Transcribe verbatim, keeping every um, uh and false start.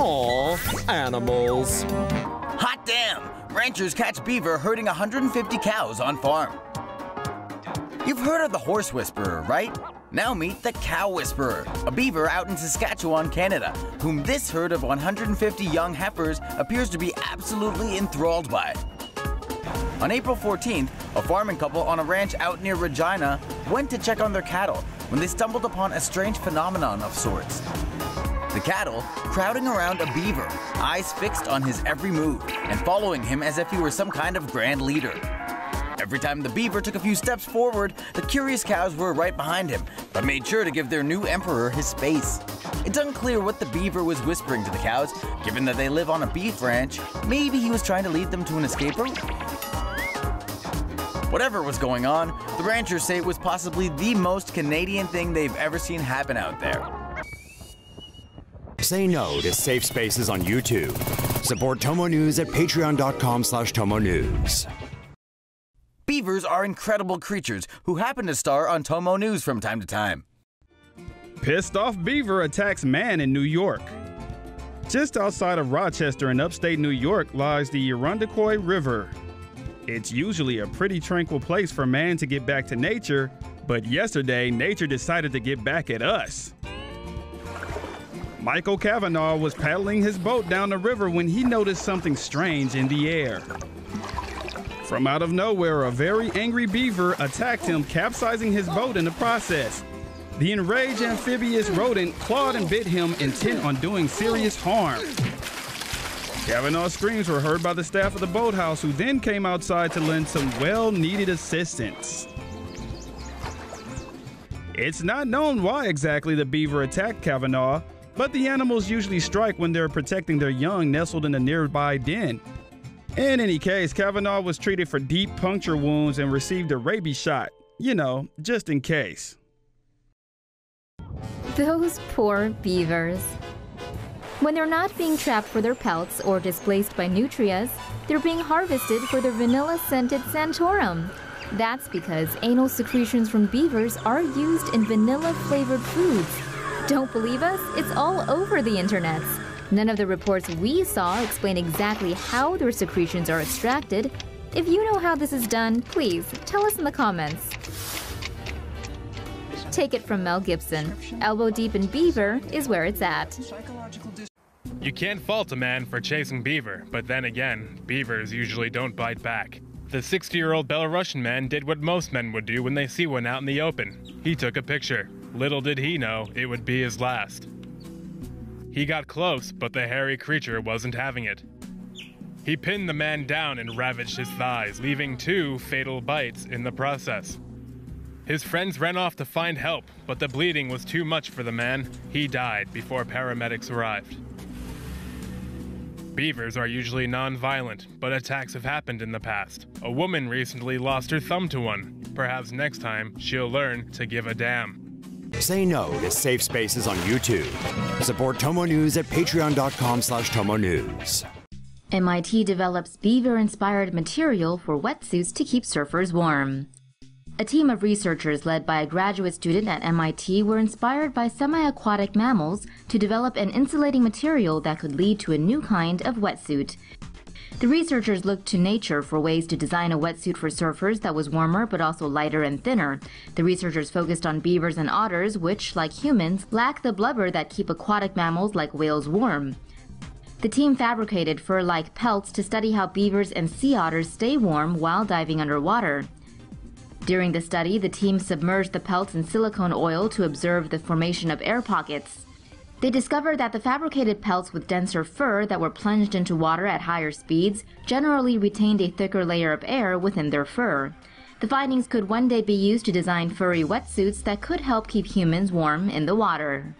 Aw, animals. Hot damn! Ranchers catch beaver herding one hundred fifty cows on farm. You've heard of the horse whisperer, right? Now meet the cow whisperer, a beaver out in Saskatchewan, Canada, whom this herd of one hundred fifty young heifers appears to be absolutely enthralled by. On April fourteenth, a farming couple on a ranch out near Regina went to check on their cattle when they stumbled upon a strange phenomenon of sorts. The cattle crowding around a beaver, eyes fixed on his every move, and following him as if he were some kind of grand leader. Every time the beaver took a few steps forward, the curious cows were right behind him, but made sure to give their new emperor his space. It's unclear what the beaver was whispering to the cows, given that they live on a beef ranch. Maybe he was trying to lead them to an escape route? Whatever was going on, the ranchers say it was possibly the most Canadian thing they've ever seen happen out there. Say no to safe spaces on YouTube. Support Tomo News at patreon dot com slash Tomo News. Beavers are incredible creatures who happen to star on Tomo News from time to time. Pissed off beaver attacks man in New York. Just outside of Rochester in upstate New York lies the Irondequoit River. It's usually a pretty tranquil place for man to get back to nature, but yesterday nature decided to get back at us. Michael Kavanaugh was paddling his boat down the river when he noticed something strange in the air. From out of nowhere, a very angry beaver attacked him, capsizing his boat in the process. The enraged amphibious rodent clawed and bit him, intent on doing serious harm. Kavanaugh's screams were heard by the staff of the boathouse, who then came outside to lend some well-needed assistance. It's not known why exactly the beaver attacked Kavanaugh, but the animals usually strike when they're protecting their young nestled in a nearby den. In any case, Kavanaugh was treated for deep puncture wounds and received a rabies shot. You know, just in case. Those poor beavers. When they're not being trapped for their pelts or displaced by nutrias, they're being harvested for their vanilla-scented Santorum. That's because anal secretions from beavers are used in vanilla-flavored foods. Don't believe us? It's all over the internet. None of the reports we saw explain exactly how their secretions are extracted. If you know how this is done, please tell us in the comments. Take it from Mel Gibson. Elbow deep in beaver is where it's at. You can't fault a man for chasing beaver, but then again, beavers usually don't bite back. The sixty-year-old Belarusian man did what most men would do when they see one out in the open. He took a picture. Little did he know it would be his last. He got close, but the hairy creature wasn't having it. He pinned the man down and ravaged his thighs, leaving two fatal bites in the process. His friends ran off to find help, but the bleeding was too much for the man. He died before paramedics arrived. Beavers are usually non-violent, but attacks have happened in the past. A woman recently lost her thumb to one. Perhaps next time she'll learn to give a damn. Say no to safe spaces on YouTube. Support Tomo News at patreon dot com slash Tomo News. M I T develops beaver-inspired material for wetsuits to keep surfers warm. A team of researchers led by a graduate student at M I T were inspired by semi-aquatic mammals to develop an insulating material that could lead to a new kind of wetsuit. The researchers looked to nature for ways to design a wetsuit for surfers that was warmer but also lighter and thinner. The researchers focused on beavers and otters, which, like humans, lack the blubber that keep aquatic mammals like whales warm. The team fabricated fur-like pelts to study how beavers and sea otters stay warm while diving underwater. During the study, the team submerged the pelts in silicone oil to observe the formation of air pockets. They discovered that the fabricated pelts with denser fur that were plunged into water at higher speeds generally retained a thicker layer of air within their fur. The findings could one day be used to design furry wetsuits that could help keep humans warm in the water.